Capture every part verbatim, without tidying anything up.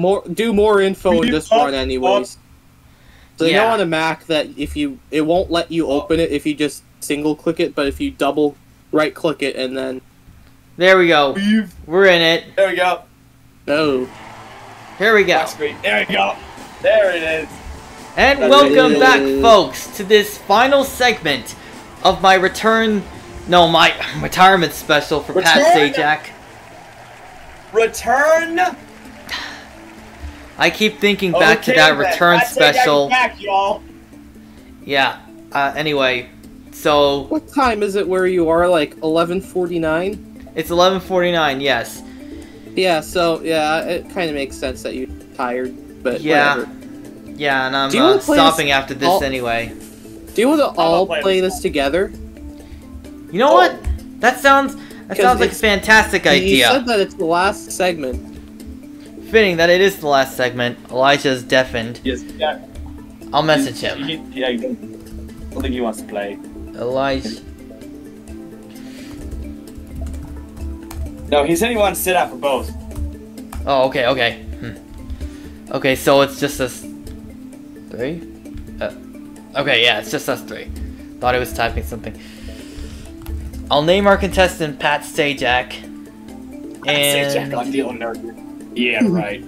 more do more info in this one anyways. So they know on a Mac that if you it won't let you open it if you just single click it, but if you double right click it and then there we go. We're in it. There we go. No. Here we go. There we go. There it is. And welcome back, folks, to this final segment of my return, no, my retirement special for Pat Sajak. Return. I keep thinking back to that return special. Yeah. Uh, anyway, so what time is it where you are? Like eleven forty-nine. It's eleven forty-nine. Yes. Yeah. So yeah, it kind of makes sense that you're tired, but yeah, whatever. Yeah. And I'm uh, stopping this? after this all... anyway. Do you want to all play, play this together? You know oh. what? That sounds that sounds like a fantastic idea. You said that it's the last segment. Fitting that it is the last segment. Elijah's deafened. Yes. Yeah. I'll message he's, him. He, yeah, I don't think he wants to play. Elijah. No, he said he wants to sit out for both. Oh, okay, okay. Hmm. Okay, so it's just us three? Uh, okay, yeah, it's just us three. Thought I was typing something. I'll name our contestant Pat Sajak. And Sajak on Deal or No Deal. Yeah, right.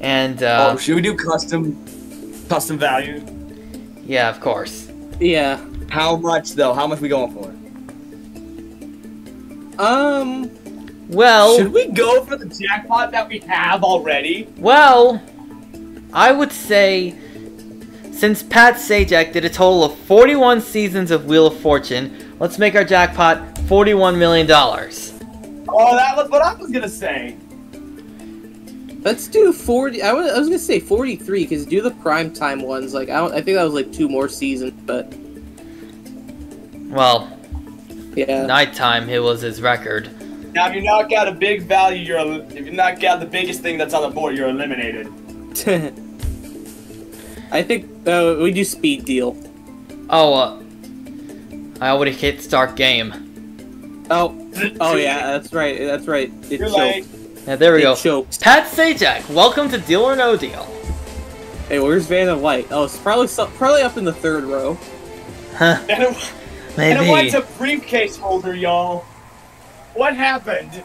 And uh, oh, should we do custom, custom value? Yeah, of course. Yeah. How much though? How much we going for? Um. Well. Should we go for the jackpot that we have already? Well, I would say. Since Pat Sajak did a total of forty-one seasons of Wheel of Fortune, let's make our jackpot forty-one million dollars. Oh, that was what I was going to say. Let's do forty. I was, I was going to say forty-three, because do the primetime ones. Like I, don't, I think that was like two more seasons, but... Well, yeah. Nighttime, it was his record. Now, if you knock out a big value, you're if you knock out the biggest thing that's on the board, you're eliminated. I think uh, we do speed deal. Oh, uh, I already hit start game. Oh, oh yeah, that's right, that's right. It You're choked. Yeah, there we it go. Chokes. Pat Sajak, welcome to Deal or No Deal. Hey, where's Vanna White? Oh, it's probably probably up in the third row. Huh? Vanna, Maybe. Vanna White's a briefcase holder, y'all. What happened?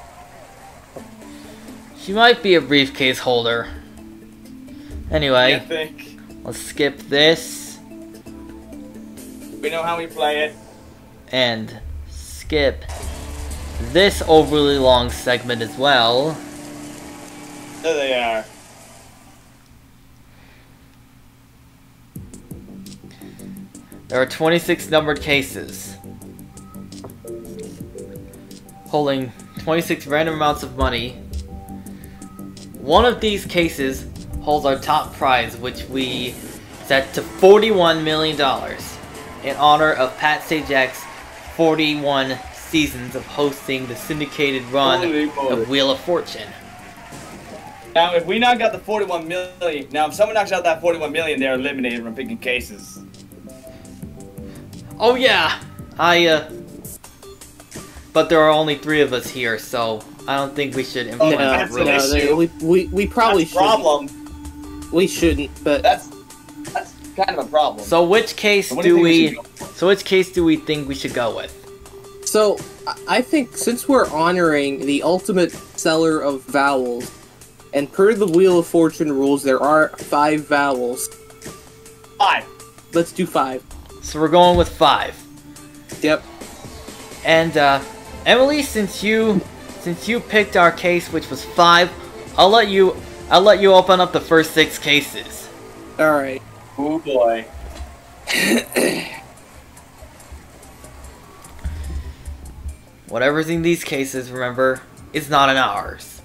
She might be a briefcase holder. Anyway. I think. Let's skip this. We know how we play it. And skip this overly long segment as well. There they are. There are twenty-six numbered cases. Holding twenty-six random amounts of money. One of these cases holds our top prize, which we set to forty-one million dollars in honor of Pat Sajak's forty-one seasons of hosting the syndicated run of Wheel of Fortune. Now, if we knock out the forty-one million, now if someone knocks out that forty-one million, they're eliminated from picking cases. Oh yeah, I, uh, but there are only three of us here, so I don't think we should implement oh, that rule. No, they, we, we, we probably should. problem. We shouldn't, but that's that's kind of a problem. So which case do, do we? we so which case do we think we should go with? So I think since we're honoring the ultimate seller of vowels, and per the Wheel of Fortune rules, there are five vowels. Five. Let's do five. So we're going with five. Yep. And uh, Emily, since you since you picked our case, which was five, I'll let you. I'll let you open up the first six cases. Alright. Oh boy. Whatever's in these cases, remember, is not in ours.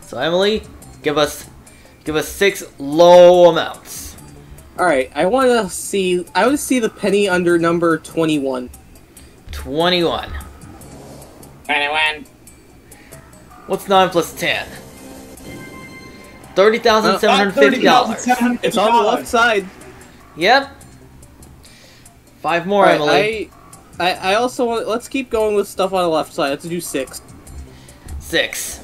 So Emily, give us give us six low amounts. Alright, I wanna see I wanna see the penny under number twenty one. Twenty one. Twenty one. What's nine plus ten? Thirty thousand seven hundred fifty dollars. It's on the left side. Yep. Five more, right, Emily. I, I, I also want. Let's keep going with stuff on the left side. Let's do six. Six.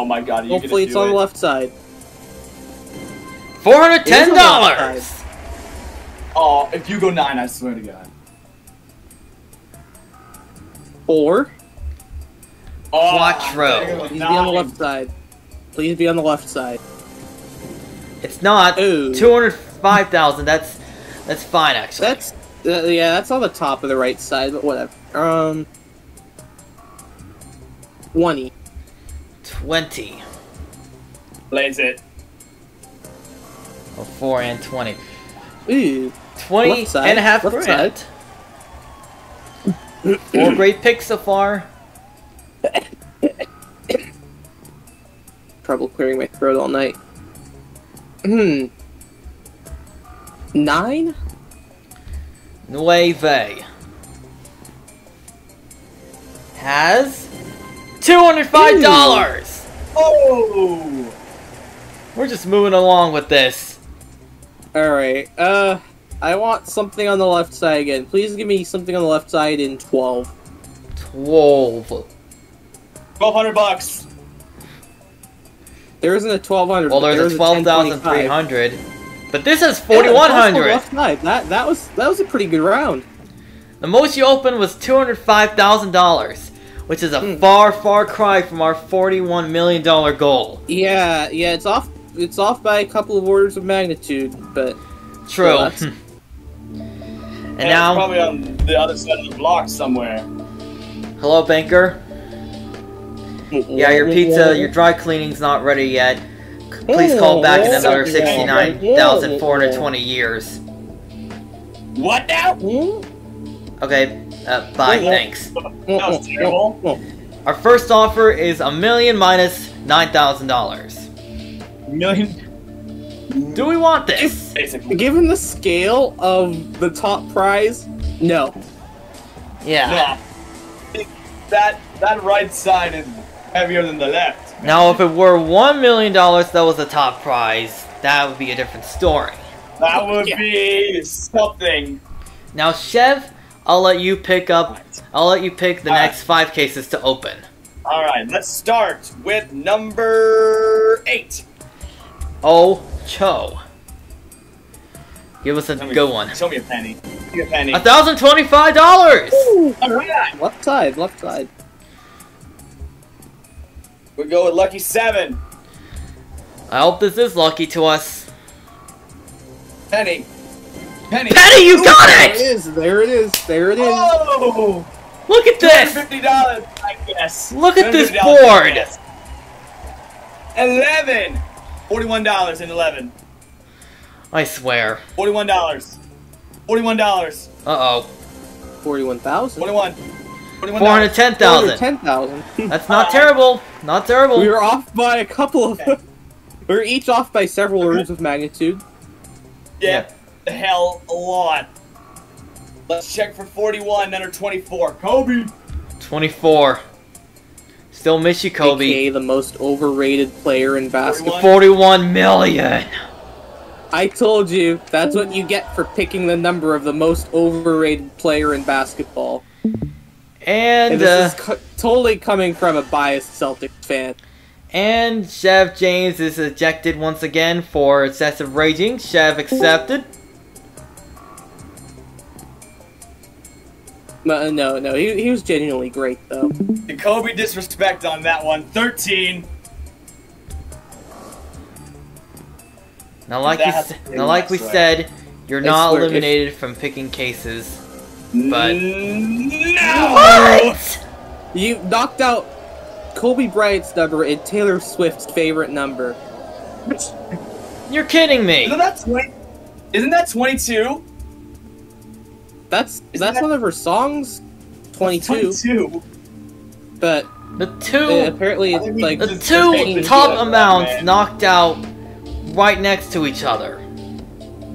Oh my god, are you Hopefully it's do on it? the left side. four hundred ten dollars! Oh, if you go nine, I swear to god. Four. Oh, Quattro. Please be on the left side. Please be on the left side. It's not. two hundred five thousand. That's that's fine, actually. That's uh, yeah. That's on the top of the right side, but whatever. Um, twenty. Twenty. Blaze it. Oh, four and twenty. Ooh. Twenty side, and a half grand. Four great picks so far. Trouble clearing my throat all night. Hmm. Nine? Nueve has two hundred five dollars! Oh! We're just moving along with this. Alright, uh, I want something on the left side again. Please give me something on the left side in twelve. twelve. Twelve hundred bucks. There isn't a twelve hundred. Well, there's, there's a twelve thousand three hundred, but this is forty-one hundred. Yeah, that that was that was a pretty good round. The most you opened was two hundred five thousand dollars, which is a mm. far far cry from our forty-one million dollar goal. Yeah, yeah, it's off. It's off by a couple of orders of magnitude, but true. Well, and, and now it's probably on the other side of the block somewhere. Hello, banker. Yeah, your pizza, your dry cleaning's not ready yet. Please call back in another sixty-nine thousand four hundred twenty years. What now? Okay, uh, bye, thanks. That was terrible. Our first offer is a million minus nine thousand dollars. Million? Do we want this? Basically. Given the scale of the top prize, no. Yeah. No. That, that right side is... heavier than the left. Now, if it were one million dollars, that was the top prize. That would be a different story. That would yeah. be something. Now, Chev, I'll let you pick up. Right. I'll let you pick the All next right. five cases to open. All right, let's start with number eight. Oh, Cho. Give us a me, good one. Show me a penny. Show me a penny. A thousand twenty-five dollars. All right. Left side. Left side. We go with lucky seven. I hope this is lucky to us. Penny. Penny. Penny, you got it! There it is. There it is. There it is. Oh! Look at this. two hundred fifty dollars, I guess. Look at this board. eleven. forty-one dollars and eleven. I swear. forty-one dollars. forty-one dollars. Uh-oh. forty-one thousand dollars. forty-one. four hundred ten thousand. four hundred ten thousand. That's not terrible. Not terrible. We were off by a couple of... Okay. We were each off by several orders of magnitude. Yeah, yeah. Hell, a lot. Let's check for forty-one, then or twenty-four. Kobe! twenty-four. Still miss you, Kobe. A K A the most overrated player in basketball. forty-one million! I told you, that's what you get for picking the number of the most overrated player in basketball. And, and this uh, is co totally coming from a biased Celtics fan. And Chev James is ejected once again for excessive raging. Chev accepted. No, no, no. He, he was genuinely great, though. The Kobe disrespect on that one. thirteen. Now, like, you, now, like we right. said, you're it's not weird. eliminated from picking cases. But no! What? You knocked out Kobe Bryant's number and Taylor Swift's favorite number. You're kidding me! Isn't that twenty? Isn't that twenty-two? That's Isn't that's that... one of her songs. Twenty-two. twenty-two. But the two apparently it's like the two top amounts that, knocked out right next to each other.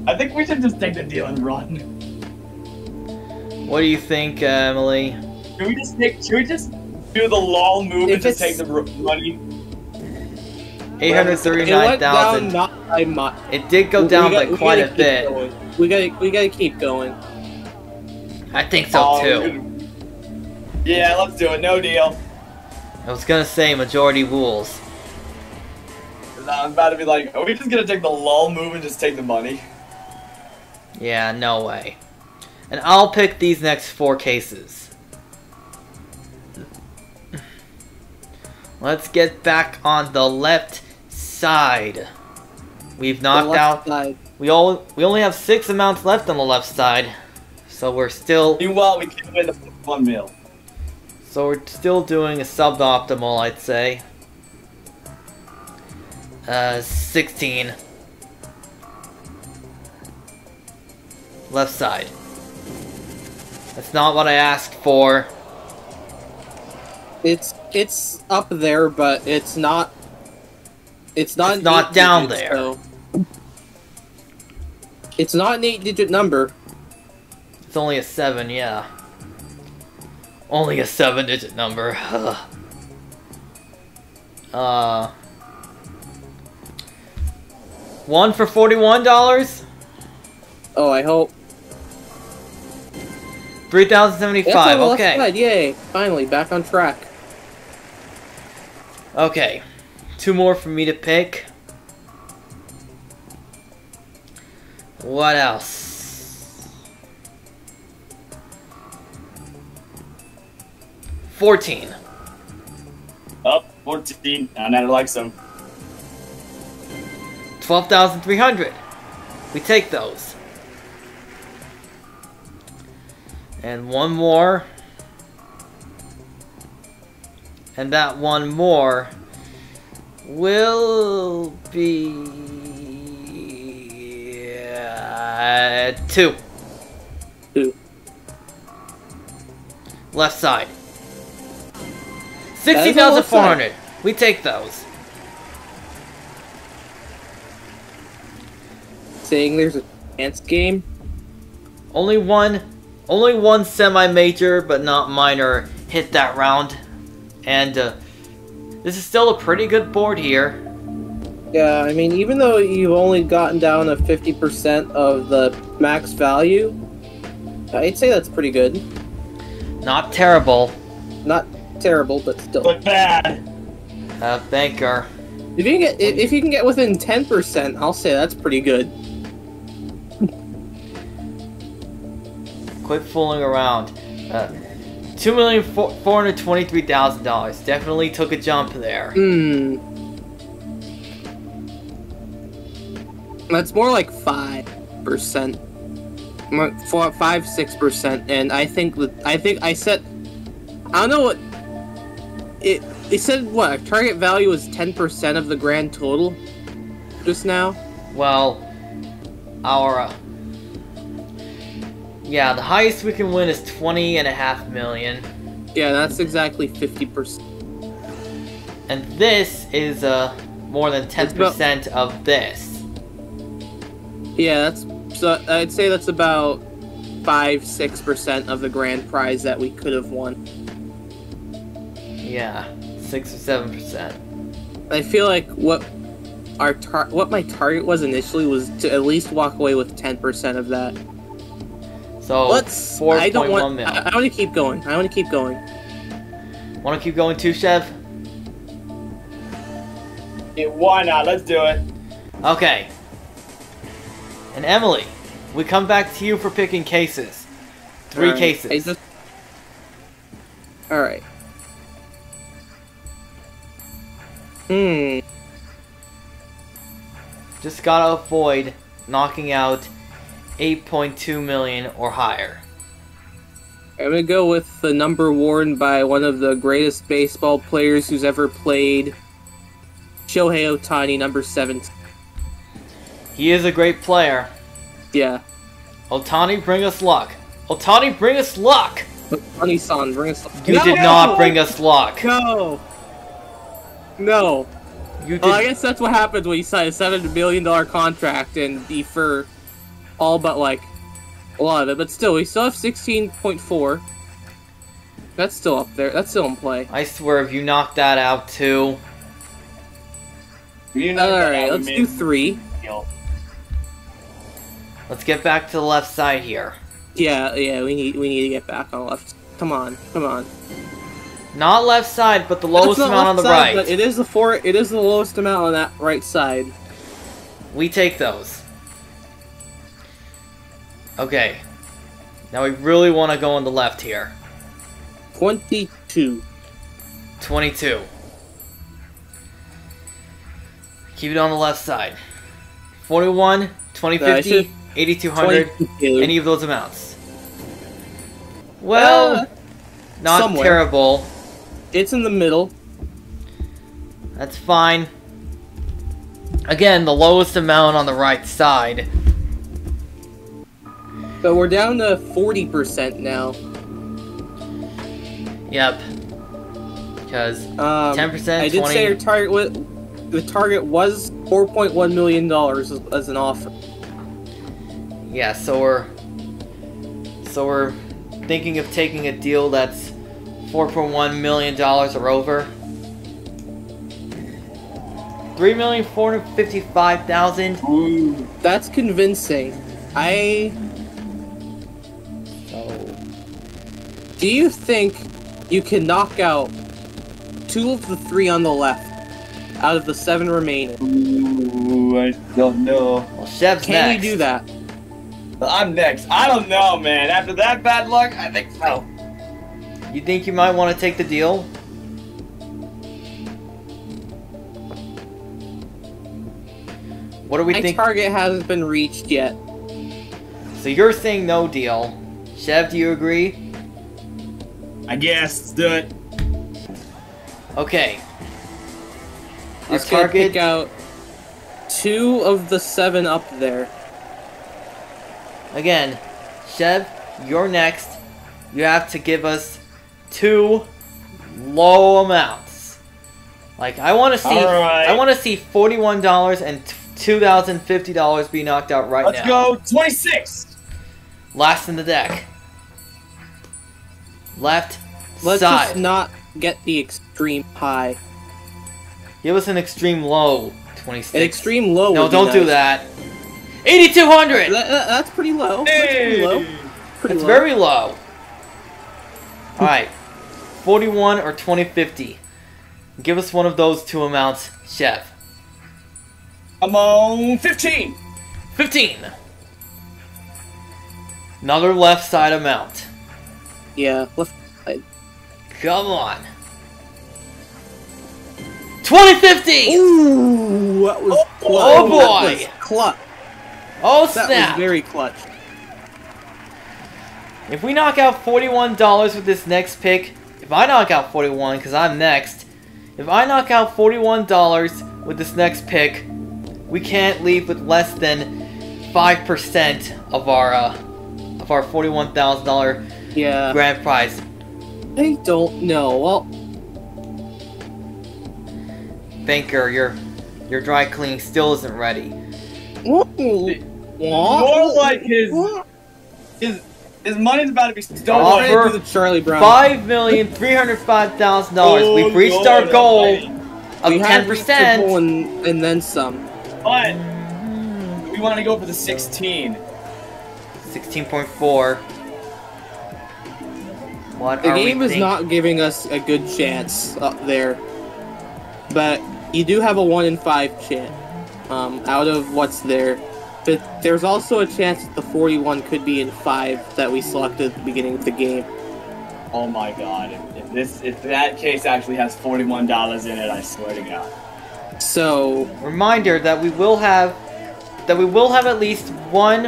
I think we should just take the deal and run. What do you think, uh, Emily? Should we just take, should we just do the lol move if and just take the money? Eight hundred thirty-nine thousand. It did go down we by got, quite a bit. Going. We gotta, we gotta keep going. I think so oh, too. Yeah, let's do it. No deal. I was gonna say majority rules. I'm about to be like, are we just gonna take the lull move and just take the money? Yeah, no way. And I'll pick these next four cases. Let's get back on the left side. We've knocked out. Side. We all we only have six amounts left on the left side, so we're still. Meanwhile, we can win the one mil. So we're still doing a suboptimal, I'd say. Uh, sixteen. Left side. That's not what I asked for. It's it's up there, but it's not. It's not. It's not down digits, there. So. It's not an eight-digit number. It's only a seven, yeah. Only a seven-digit number. Ugh. Uh. One for forty-one dollars. Oh, I hope. Three thousand seventy-five. Okay. Side. Yay! Finally, back on track. Okay. Two more for me to pick. What else? Fourteen. Up, fourteen. I never like some. Twelve thousand three hundred. We take those. And one more. And that one more will be uh, two. Two. Left side. Sixty thousand four hundred. We take those. Saying there's a chance game. Only one, only one semi-major, but not minor, hit that round, and. Uh, This is still a pretty good board here. Yeah, I mean, even though you've only gotten down to fifty percent of the max value, I'd say that's pretty good. Not terrible. Not terrible, but still. But bad. Uh, banker. If you can get, if you can get within ten percent, I'll say that's pretty good. Quit fooling around. Uh, Two million four hundred twenty-three thousand dollars. Definitely took a jump there. Hmm. That's more like five percent, four, five, six percent, and I think that I think I said, I don't know what it. It said what target value was ten percent of the grand total, just now. Well, our. Uh, Yeah, the highest we can win is twenty and a half million. Yeah, that's exactly fifty percent. And this is uh more than ten percent of this. Yeah, that's so. I'd say that's about five, six percent of the grand prize that we could have won. Yeah, six or seven percent. I feel like what our tar what my target was initially was to at least walk away with ten percent of that. So let's. I don't want. Mil. I, I want to keep going. I want to keep going. Want to keep going too, Chev? Yeah, why not? Let's do it. Okay. And Emily, we come back to you for picking cases. Three All right. cases. I just... All right. Hmm. Just gotta avoid knocking out eight point two million or higher. I'm gonna go with the number worn by one of the greatest baseball players who's ever played, Shohei Ohtani, number seven. He is a great player. Yeah. Ohtani, bring us luck. Ohtani, bring us luck. Ohtani-san, bring us luck. You no! did not bring us luck. No. No. You did. Well, I guess that's what happens when you sign a seven million dollar contract and defer. All but like a lot of it, but still, we still have sixteen point four. That's still up there. That's still in play. I swear, if you knock that out too. You knock all that right, out, let's do three. Deal. Let's get back to the left side here. Yeah, yeah, we need we need to get back on the left. Come on, come on. Not left side, but the lowest amount on the right. It is the four. It is the lowest amount on that right side. We take those. Okay. Now we really want to go on the left here. Twenty-two. Twenty-two. Keep it on the left side. Forty-one, twenty fifty, eighty-two hundred. Any of those amounts. Well, uh, not somewhere. Terrible. It's in the middle. That's fine. Again, the lowest amount on the right side. So we're down to forty percent now. Yep. Because um, ten percent, I did say your target was, the target was four point one million dollars as, as an offer. Yeah, so we're... So we're thinking of taking a deal that's four point one million dollars or over. three million four hundred fifty-five thousand dollars. That's convincing. I... So... Do you think you can knock out two of the three on the left out of the seven remaining? Ooh, I don't know. Well, Shev's can next. You do that? Well, I'm next. I don't know, man. After that bad luck, I think so. You think you might want to take the deal? What do we My think? My target hasn't been reached yet. So you're saying no deal. Chev, do you agree? I guess. Let's do it. Okay. Our it's target... gonna pick out two of the seven up there. Again, Chev, you're next. You have to give us two low amounts. Like I want to see, right. I want to see forty-one dollars and two thousand fifty dollars be knocked out right Let's now. Let's go twenty-six. Last in the deck. Left Let's side. Let's just not get the extreme high. Give us an extreme low. Twenty-six. An extreme low. No, don't nice. do that. Eighty-two hundred. That, that, that's pretty low. Hey. That's pretty low. Pretty it's low. very low. Alright, forty-one or twenty fifty. Give us one of those two amounts, Chef. I'm on fifteen! fifteen! Another left side amount. Yeah, left side. Come on. twenty fifty! Ooh, that was oh, clutch. Oh boy! That was clutch. Oh snap! That was very clutch. If we knock out forty-one dollars with this next pick, if I knock out forty-one because I'm next, if I knock out forty-one dollars with this next pick, we can't leave with less than five percent of our uh, of our forty-one thousand dollar yeah. grand prize. I don't know. Well, Banker, your your dry cleaning still isn't ready. What? More like his his. His money's about to be stolen through the Charlie Brown. Five million three hundred five thousand dollars. Oh, We've reached Lord our goal of ten percent, and, and then some. But we want to go for the sixteen. Sixteen point four. What the are game we is thinking? Not giving us a good chance up there, but you do have a one in five chance um, out of what's there. But there's also a chance that the forty-one could be in five that we selected at the beginning of the game. Oh my god. If, if this if that case actually has forty-one dollars in it, I swear to god. So reminder that we will have that we will have at least one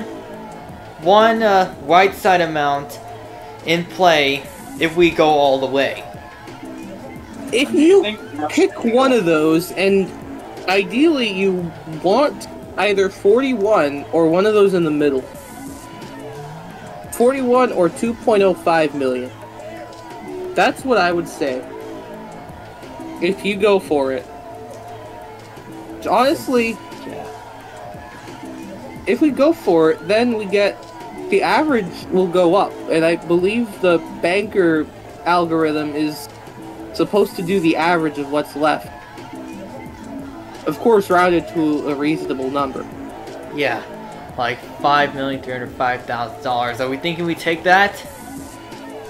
one uh, right side amount in play if we go all the way. If you pick one of those, and ideally you want either forty-one or one of those in the middle. forty-one or two point oh five million. That's what I would say. If you go for it. Honestly, yeah. If we go for it, then we get the average will go up, and I believe the banker algorithm is supposed to do the average of what's left. Of course, rounded to a reasonable number. Yeah, like five million three hundred five thousand dollars. Are we thinking we take that?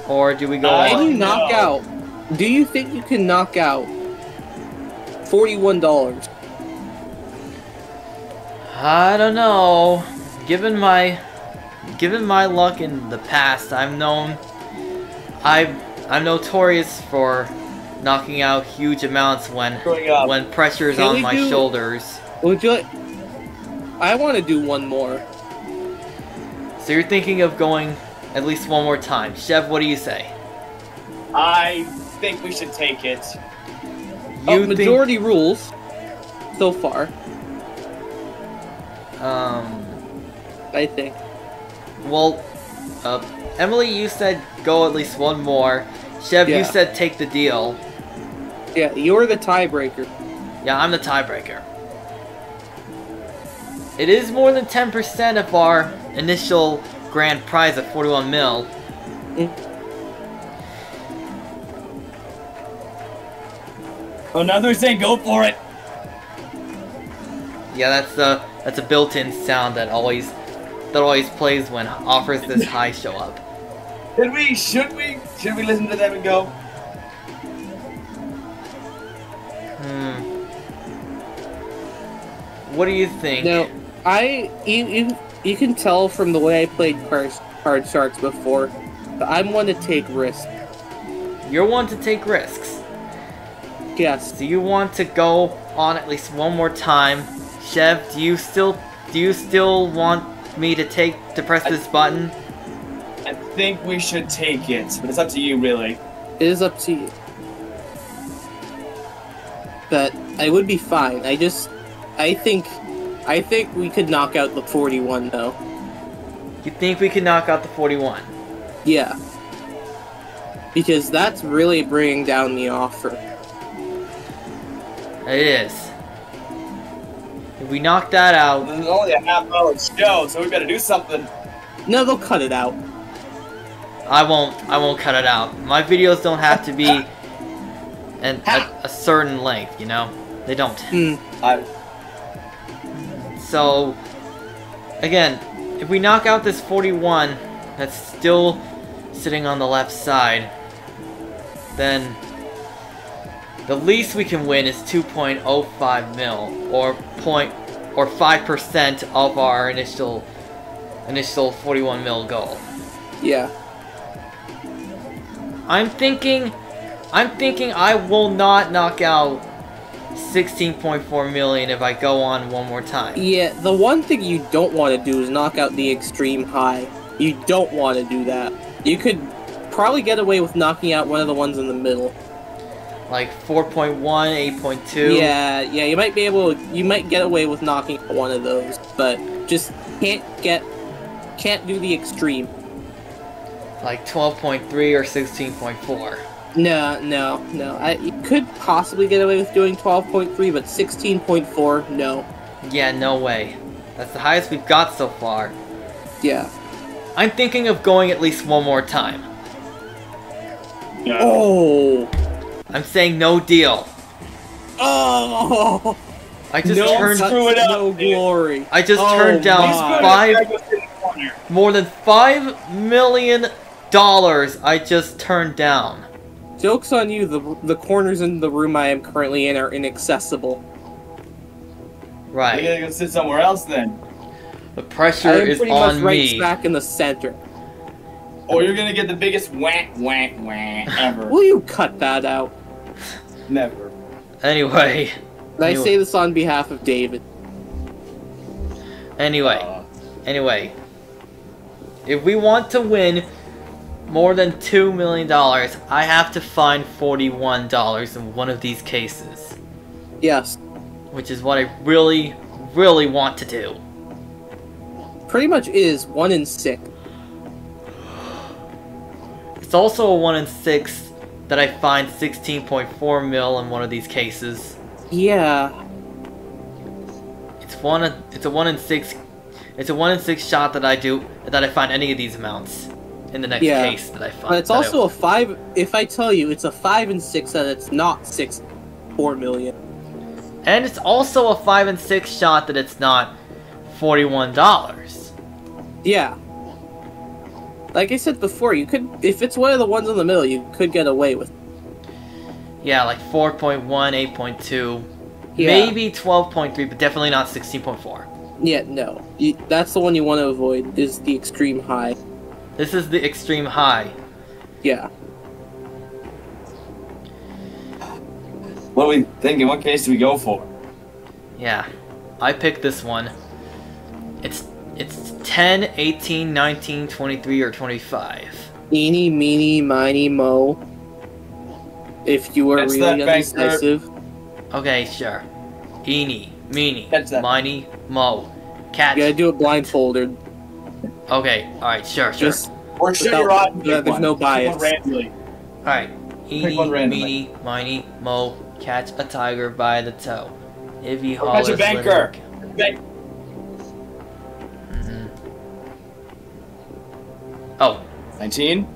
Or do we go uh, all in? If you knock out Do you think you can knock out forty-one dollars? I don't know. Given my given my luck in the past, I'm known I've I'm notorious for knocking out huge amounts when when pressure is on my do, shoulders. Would you like, I want to do one more. So you're thinking of going at least one more time. Chef, what do you say? I think we should take it. You oh, majority think... rules so far. Um, I think. Well, uh, Emily, you said go at least one more. Chev, yeah. You said take the deal. Yeah, you're the tiebreaker. Yeah, I'm the tiebreaker. It is more than ten percent of our initial grand prize of forty-one mil. Mm. Another thing, go for it! Yeah, that's a that's a built-in sound that always that always plays when offers this high show up. Should we? Should we? Should we listen to them and go? Hmm. What do you think? No, I you you, you can tell from the way I played card, card sharks before, but I'm one to take risks. You're one to take risks. Yes. Do you want to go on at least one more time? Chev, do you still do you still want me to take to press I, this button? I think we should take it, but it's up to you really. It is up to you. But I would be fine. I just I think I think we could knock out the forty-one though. You think we could knock out the forty-one? Yeah. Because that's really bringing down the offer. It is. If we knock that out... There's only a half hour show, so we better do something. No, they'll cut it out. I won't. I won't cut it out. My videos don't have to be an, a, a certain length, you know? They don't. Mm. I... So, again, if we knock out this forty-one that's still sitting on the left side, then... the least we can win is two point oh five mil, or point, or five percent of our initial, initial forty-one mil goal. Yeah. I'm thinking, I'm thinking I will not knock out sixteen point four million if I go on one more time. Yeah, the one thing you don't want to do is knock out the extreme high. You don't want to do that. You could probably get away with knocking out one of the ones in the middle. Like four point one, eight point two. Yeah, yeah, you might be able, you might get away with knocking one of those, but just can't get, can't do the extreme. Like twelve point three or sixteen point four. No, no, no. I you could possibly get away with doing twelve point three, but sixteen point four, no. Yeah, no way. That's the highest we've got so far. Yeah. I'm thinking of going at least one more time. No. Oh. I'm saying no deal. Oh! I just no, turned screw it up, no glory. I just oh, turned down five, more than five million dollars. I just turned down. Joke's on you. The the corners in the room I am currently in are inaccessible. Right. You gotta go sit somewhere else then. The pressure is on me. I'm pretty much right smack in the center. Or you're gonna get the biggest whack, whack, whack ever. Will you cut that out? Never. Anyway. And I anyway. say this on behalf of David. Anyway. Uh, anyway. If we want to win more than two million dollars, I have to find forty-one dollars in one of these cases. Yes. Which is what I really, really want to do. Pretty much is one in six. It's also a one in six that I find sixteen point four mil in one of these cases. Yeah. It's one in, it's a one in six it's a one in six shot that I do that I find any of these amounts in the next yeah. case that I find. But it's also I, a five if I tell you it's a five in six that it's not six point four million. And it's also a five in six shot that it's not forty-one dollars. Yeah. Like I said before, you could, if it's one of the ones in the middle, you could get away with it. Yeah, like four point one, eight point two, yeah. Maybe twelve point three, but definitely not sixteen point four. Yeah, no. You, that's the one you want to avoid, is the extreme high. This is the extreme high. Yeah. What are we thinking? What case do we go for? Yeah. I picked this one. It's it's ten, eighteen, nineteen, twenty-three, or twenty-five. Eeny, meeny, miny, mo. If you were That's really indecisive. Okay, sure. Eeny, meeny, miny, mo. Catch. You gotta do it blindfolded. Okay, alright, sure, sure. Just or should you rot? There's one. No bias. Alright. Eeny, meeny, miny, mo. Catch a tiger by the toe. If he hollers, catch a banker. Bank mm-hmm. Oh. nineteen?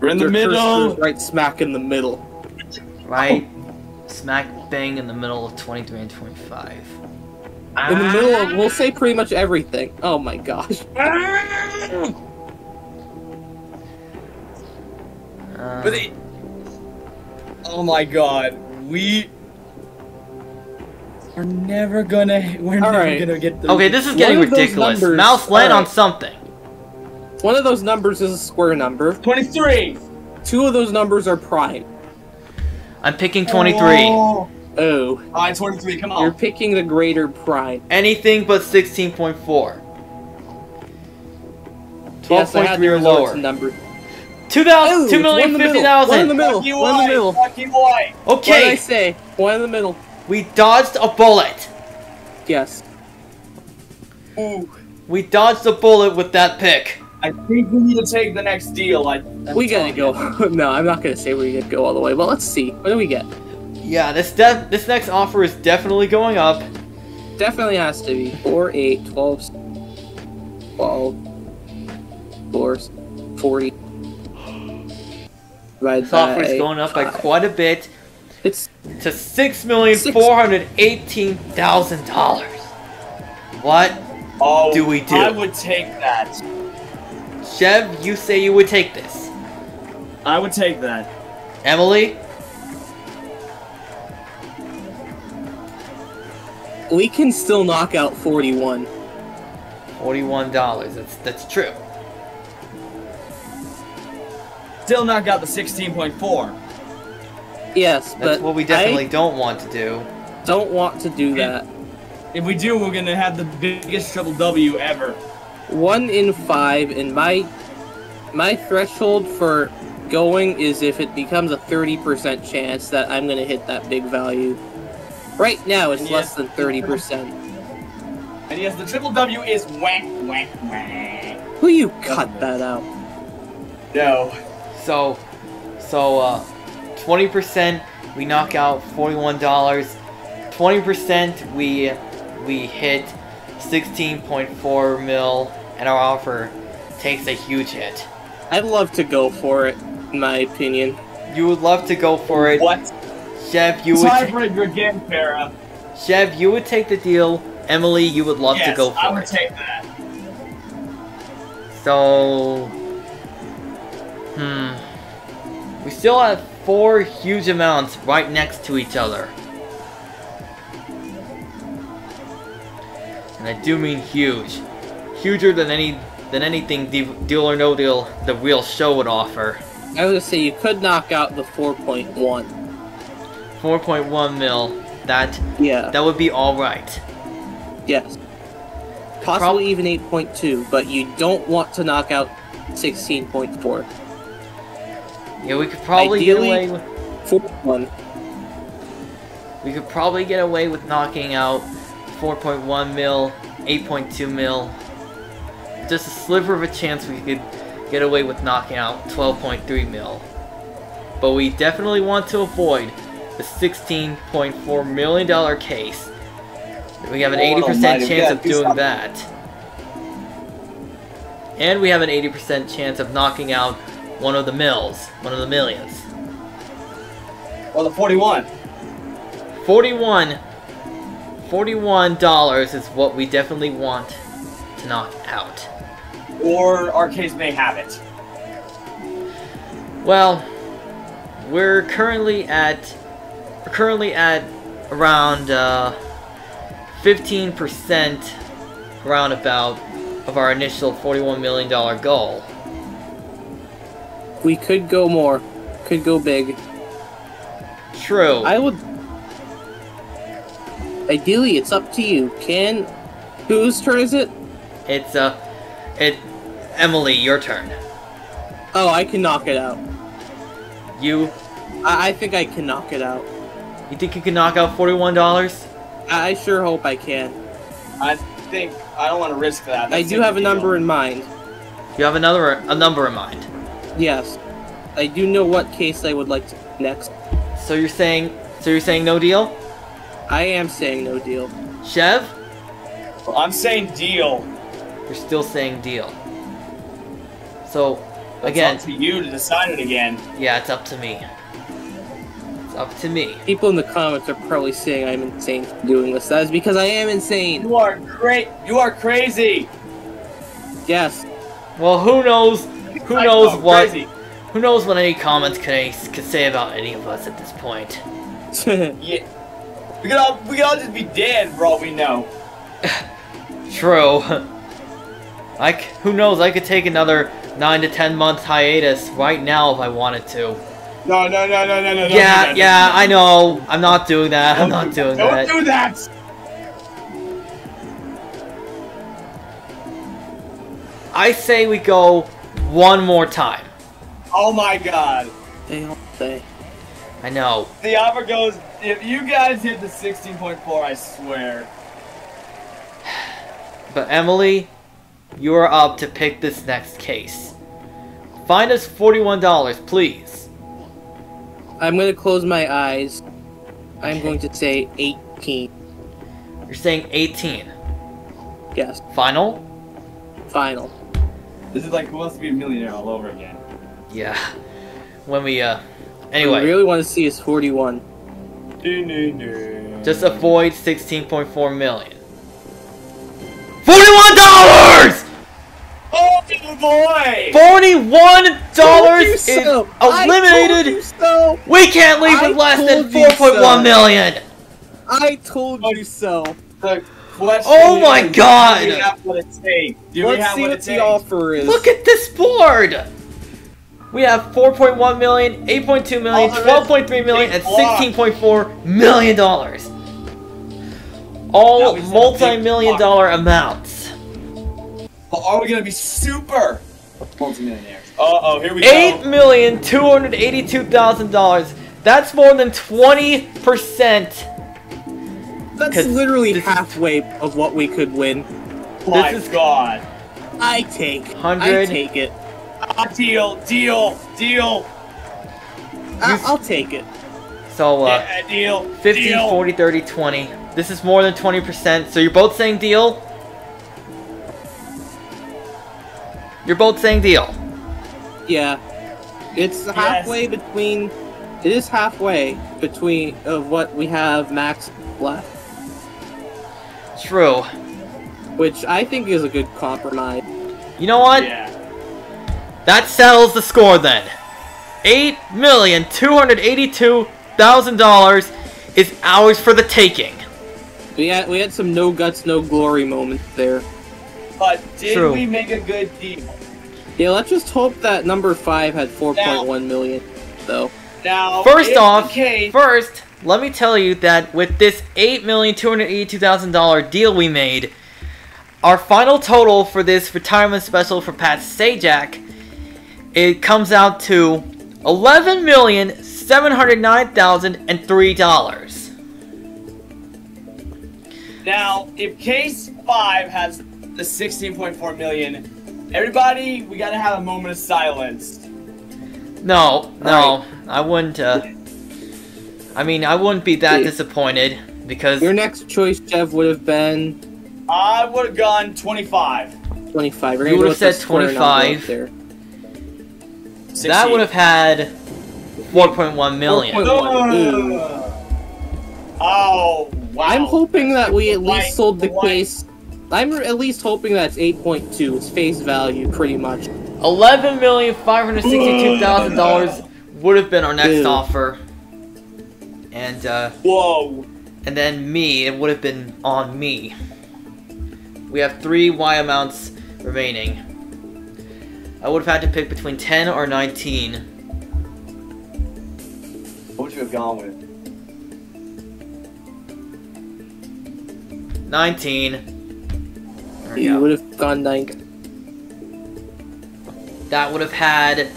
We're in the Your middle! Right smack in the middle. Right oh. smack bang in the middle of twenty-three and twenty-five. Ah. In the middle of, we'll say pretty much everything. Oh my gosh. Ah. Um, but they, oh my god, we are never gonna. We're never right. gonna get. The, okay, this is getting ridiculous. Numbers, Mouse land right. on something. One of those numbers is a square number. Twenty-three. Two of those numbers are prime. I'm picking twenty-three. Oh, oh. Right, twenty-three. Come on. You're picking the greater prime. Anything but sixteen point four. Twelve point yes, three or lower. Number. two thousand, two million fifty thousand. One in the middle. One in the middle. One in the middle. Okay. What did I say? One in the middle. We dodged a bullet. Yes. Ooh. We dodged a bullet with that pick. I think we need to take the next deal. I, we gotta go. No, I'm not gonna say we gotta go all the way. But let's see. What do we get? Yeah, this def this next offer is definitely going up. Definitely has to be four, eight, twelve, twelve, four, forty. This offer is going up by quite a bit. It's to six million four hundred eighteen thousand dollars. What oh, do we do? I would take that. Chev, you say you would take this. I would take that. Emily, we can still knock out forty-one. Forty-one dollars. That's that's true. Still knock out the sixteen point four. Yes, but that's what we definitely I don't want to do. Don't want to do that. If we do, we're gonna have the biggest triple W ever. One in five, and my my threshold for going is if it becomes a thirty percent chance that I'm gonna hit that big value. Right now, it's less than thirty percent. And yes, the triple W is whack, whack, whack. Will you cut that out? No. So, so uh, twenty percent we knock out forty-one dollars. twenty percent we we hit sixteen point four mil, and our offer takes a huge hit. I'd love to go for it, in my opinion. You would love to go for it. What? Chev, you would. Hybrid again, Farah. Chev, you would take the deal. Emily, you would love yes, to go for it. Yes, I would it. take that. So. Hmm. We still have four huge amounts right next to each other. And I do mean huge. Huger than any than anything de Deal or No Deal the real show would offer. I was gonna say you could knock out the four point one. four point one mil. That yeah. That would be alright. Yes. Possibly Prob even eight point two, but you don't want to knock out sixteen point four. Yeah, we could probably Ideally, get away with forty-one. We could probably get away with knocking out four point one mil, eight point two mil. Just a sliver of a chance we could get away with knocking out twelve point three mil. But we definitely want to avoid the sixteen point four million dollar case. We have an eighty percent chance of doing that. And we have an eighty percent chance of knocking out one of the mills, one of the millions. Well, the forty-one. forty-one. forty-one dollars is what we definitely want to knock out. or our kids may have it. Well, we're currently at we're currently at around uh, fifteen percent roundabout of our initial forty-one million dollar goal. We could go more. Could go big. True. I would... Ideally, it's up to you. Can... Whose turn is it? It's, uh... It... Emily, your turn. Oh, I can knock it out. You... I, I think I can knock it out. You think you can knock out forty-one dollars? I, I sure hope I can. I think... I don't want to risk that. That's I do have a deal. number in mind. You have another a number in mind? Yes. I do know what case I would like to next. So you're saying... So you're saying no deal? I am saying no deal. Chev? Well, I'm saying deal. You're still saying deal. So, That's again... It's up to you to decide it again. Yeah, it's up to me. It's up to me. People in the comments are probably saying I'm insane for doing this. That is because I am insane. You are great. You are crazy. Yes. Well, who knows... Who I knows what... Crazy. Who knows what any comments could, could say about any of us at this point. Yeah. We could, all, we could all just be dead for all we know. True. I c who knows, I could take another nine to ten month hiatus right now if I wanted to. No, no, no, no, no, no. Yeah, no, yeah, no. I know. I'm not doing that. Don't I'm not do doing that. that. Don't do that! I say we go one more time. Oh my god. They don't say. I know. The offer goes, if you guys hit the sixteen point four, I swear. But Emily, you are up to pick this next case. Find us forty-one dollars, please. I'm going to close my eyes. I'm okay. going to say eighteen. You're saying eighteen? Yes. Final? Final. This is like Who Wants to Be a Millionaire all over again. Yeah. When we, uh... Anyway. What we really want to see is forty-one. Just avoid sixteen point four million. forty-one dollars! Oh boy! forty-one dollars is so. eliminated! So. We can't leave I with less than four point one million! I told you so. The question oh my is, god! Do we have what it takes? Do Let's we have see what, what it the takes? offer is. Look at this board! We have four point one million, eight point two million, twelve point three million, and sixteen point four million dollars. All multi-million dollar amounts. But are we gonna be super multi-millionaires? Uh oh, here we go. Eight million two hundred eighty-two thousand dollars. That's more than twenty percent. That's literally halfway of what we could win. My God, I take. I take it. Uh, deal, deal, deal. I I'll take it. So, uh, yeah, deal, fifty, deal. forty, thirty, twenty. This is more than twenty percent. So you're both saying deal? You're both saying deal. Yeah. It's yes. halfway between... It is halfway between of what we have max left. True. Which I think is a good compromise. You know what? Yeah. That settles the score then. eight million two hundred eighty-two thousand dollars is ours for the taking. We had, we had some no guts, no glory moments there. But did True. we make a good deal? Yeah, let's just hope that number five had four point one million, though. Now, first off, okay. first, let me tell you that with this eight million two hundred eighty-two thousand dollar deal we made, our final total for this retirement special for Pat Sajak, it comes out to eleven million seven hundred nine thousand and three dollars. Now, if case five has the sixteen point four million, everybody, we gotta have a moment of silence. No, no, right. I wouldn't. Uh, I mean, I wouldn't be that Wait. disappointed because your next choice, Jeff, would have been. I would have gone twenty-five. Twenty-five. You would have said twenty-five. There. sixteen. That would have had four point one million. four. Oh, wow. I'm hoping that we at least sold the case. I'm at least hoping that's eight point two. It's face value, pretty much. eleven million five hundred sixty-two thousand dollars would have been our next Dude. offer. And, uh... Whoa! And then me, it would have been on me. We have three Y amounts remaining. I would have had to pick between ten or nineteen. What would you have gone with? nineteen. There you go. Would have gone nine. That would have had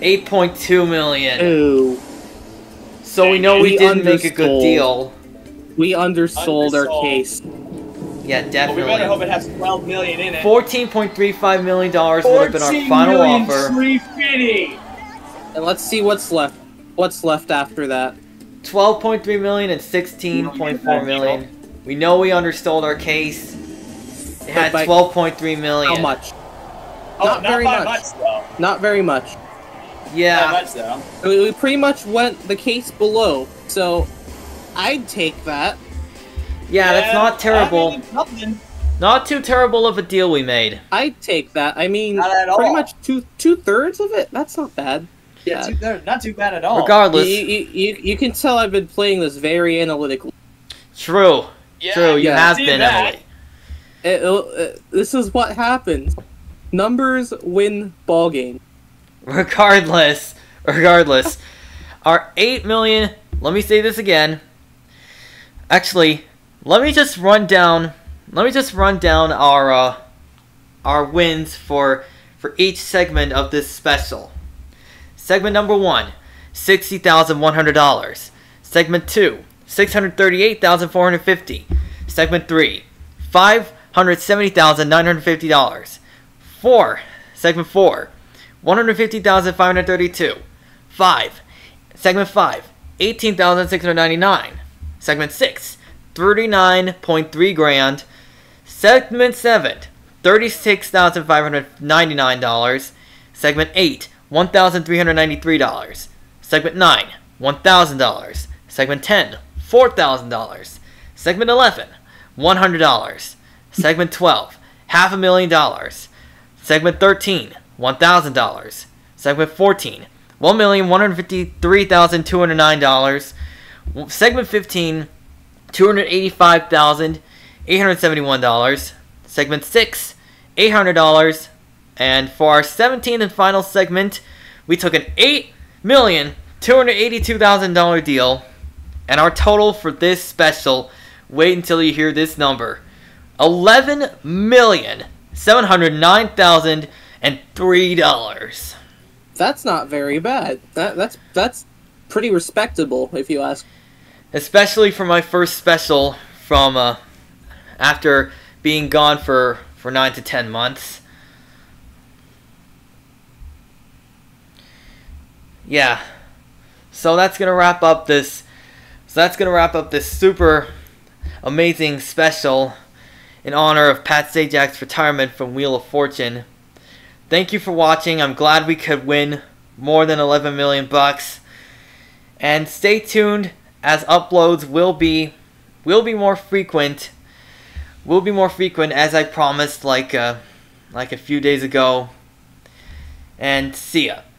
eight point two million. Ew. So we know we, we didn't make a good deal. We undersold, undersold. our case. Yeah, definitely. Well, we better hope it has twelve million in it. fourteen point three five million dollars would have been our final offer. three fifty. And let's see what's left. What's left after that? twelve point three million and sixteen point four million. We know we undersold our case. It had twelve point three million. How much? Oh, not, not very much. much though. Not very much. Yeah. Not much though. We, we pretty much went the case below. So I'd take that. Yeah, yeah, that's not terrible. I mean, nothing. Not too terrible of a deal we made. I'd take that. I mean, pretty much two two thirds of it. That's not bad. Yeah, yeah. Two thirds, not too bad at all. Regardless, you, you you you can tell I've been playing this very analytically. True. Yeah, True. You yeah. have been. It, it, this is what happens. Numbers win ball game. Regardless, regardless, our eight million. Let me say this again. Actually. Let me just run down. Let me just run down our uh, our wins for for each segment of this special. Segment number one, sixty thousand one hundred dollars. Segment two, six hundred thirty-eight thousand four hundred fifty. Segment three, five hundred seventy thousand nine hundred fifty dollars. Four. Segment four, one hundred fifty thousand five hundred thirty-two. Five. Segment five, eighteen thousand six hundred ninety-nine. Segment six. thirty-nine point three grand. Segment seven, thirty-six thousand five hundred ninety-nine dollars. Segment eight, one thousand three hundred ninety-three dollars. Segment nine, one thousand dollars. Segment ten, four thousand dollars. Segment eleven, one hundred dollars. Segment twelve, half a million dollars. Segment thirteen, one thousand dollars. Segment fourteen, one million one hundred fifty-three thousand two hundred nine dollars. Segment fifteen, two hundred eighty-five thousand eight hundred seventy-one dollars. Segment six, eight hundred dollars. And for our seventeenth and final segment, we took an eight million two hundred eighty-two thousand dollar deal. And our total for this special, wait until you hear this number, eleven million seven hundred nine thousand three dollars. That's not very bad. That, that's, that's pretty respectable, if you ask me. Especially for my first special from uh, after being gone for, for nine to ten months. Yeah. So that's gonna wrap up this so that's gonna wrap up this super amazing special in honor of Pat Sajak's retirement from Wheel of Fortune. Thank you for watching. I'm glad we could win more than eleven million bucks. And stay tuned, as uploads will be, will be more frequent, will be more frequent as I promised, like, uh, like a few days ago. And see ya.